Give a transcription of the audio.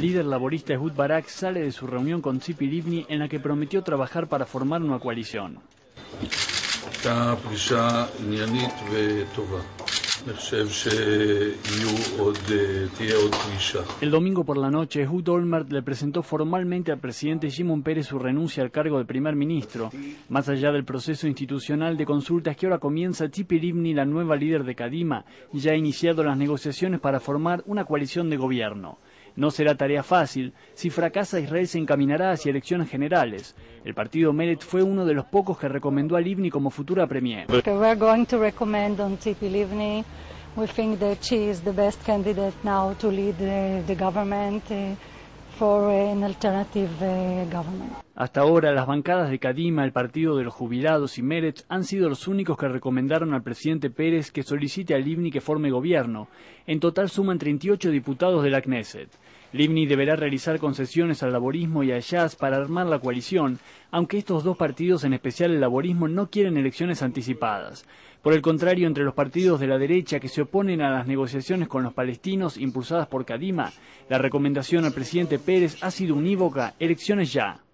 El líder laborista Ehud Barak sale de su reunión con Tzipi Livni en la que prometió trabajar para formar una coalición. El domingo por la noche, Ehud Olmert le presentó formalmente al presidente Shimon Peres su renuncia al cargo de primer ministro. Más allá del proceso institucional de consultas que ahora comienza, Tzipi Livni, la nueva líder de Kadima, ya ha iniciado las negociaciones para formar una coalición de gobierno. No será tarea fácil. Si fracasa, Israel se encaminará hacia elecciones generales. El partido Meretz fue uno de los pocos que recomendó a Livni como futura premier. We're going to recommend on Tzipi Livni. We think that she is the best candidate now to lead the government for an alternative government. Hasta ahora, las bancadas de Kadima, el Partido de los Jubilados y Meretz han sido los únicos que recomendaron al presidente Peres que solicite a Livni que forme gobierno. En total suman 38 diputados de la Kneset. Livni deberá realizar concesiones al laborismo y a Shas para armar la coalición, aunque estos dos partidos, en especial el laborismo, no quieren elecciones anticipadas. Por el contrario, entre los partidos de la derecha que se oponen a las negociaciones con los palestinos impulsadas por Kadima, la recomendación al presidente Peres ha sido unívoca: elecciones ya.